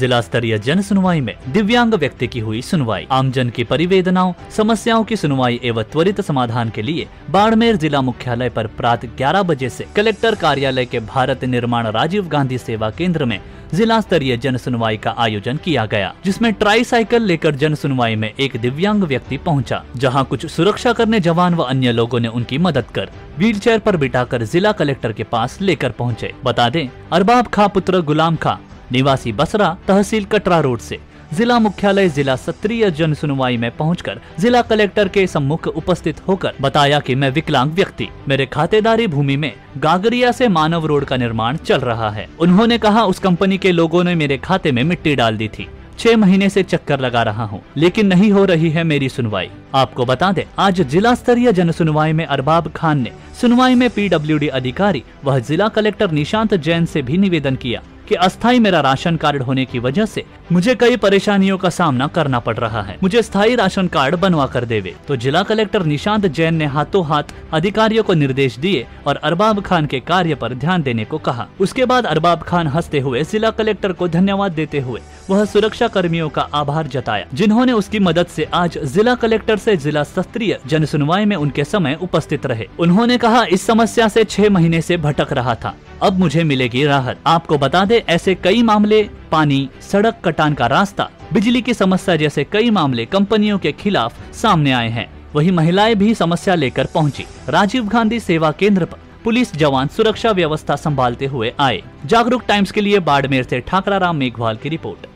जिला स्तरीय जन सुनवाई में दिव्यांग व्यक्ति की हुई सुनवाई। आमजन की परिवेदनाओं समस्याओं की सुनवाई एवं त्वरित समाधान के लिए बाड़मेर जिला मुख्यालय पर प्रातः 11 बजे से कलेक्टर कार्यालय के भारत निर्माण राजीव गांधी सेवा केंद्र में जिला स्तरीय जन सुनवाई का आयोजन किया गया, जिसमें ट्राई साइकिल लेकर जन सुनवाई में एक दिव्यांग व्यक्ति पहुंचा, जहां कुछ सुरक्षा करने जवान व अन्य लोगों ने उनकी मदद कर व्हीलचेयर पर बिठाकर जिला कलेक्टर के पास लेकर पहुंचे। बता दें, अरबाब खां पुत्र गुलाम खां निवासी बसरा तहसील कटरा रोड से जिला मुख्यालय जिला स्तरीय जन सुनवाई में पहुंचकर जिला कलेक्टर के सम्मुख उपस्थित होकर बताया कि मैं विकलांग व्यक्ति, मेरे खातेदारी भूमि में गागरिया से मानव रोड का निर्माण चल रहा है। उन्होंने कहा, उस कंपनी के लोगों ने मेरे खाते में मिट्टी डाल दी थी, 6 महीने से चक्कर लगा रहा हूं, लेकिन नहीं हो रही है मेरी सुनवाई। आपको बता दें, आज जिला स्तरीय जन सुनवाई में अरबाब खान ने सुनवाई में PWD अधिकारी व जिला कलेक्टर निशांत जैन से भी निवेदन किया कि अस्थायी मेरा राशन कार्ड होने की वजह से मुझे कई परेशानियों का सामना करना पड़ रहा है, मुझे स्थायी राशन कार्ड बनवा कर देवे। तो जिला कलेक्टर निशांत जैन ने हाथों हाथ अधिकारियों को निर्देश दिए और अरबाब खान के कार्य पर ध्यान देने को कहा। उसके बाद अरबाब खान हंसते हुए जिला कलेक्टर को धन्यवाद देते हुए वह सुरक्षा कर्मियों का आभार जताया, जिन्होंने उसकी मदद से आज जिला कलेक्टर से जिला स्तरीय जन सुनवाई में उनके समय उपस्थित रहे। उन्होंने कहा, इस समस्या से 6 महीने से भटक रहा था, अब मुझे मिलेगी राहत। आपको बता दें, ऐसे कई मामले पानी, सड़क, कटान का रास्ता, बिजली की समस्या जैसे कई मामले कंपनियों के खिलाफ सामने आए हैं। वही महिलाएं भी समस्या लेकर पहुंची। राजीव गांधी सेवा केंद्र पर पुलिस जवान सुरक्षा व्यवस्था संभालते हुए आए। जागरूक टाइम्स के लिए बाड़मेर से ठाकराराम मेघवाल की रिपोर्ट।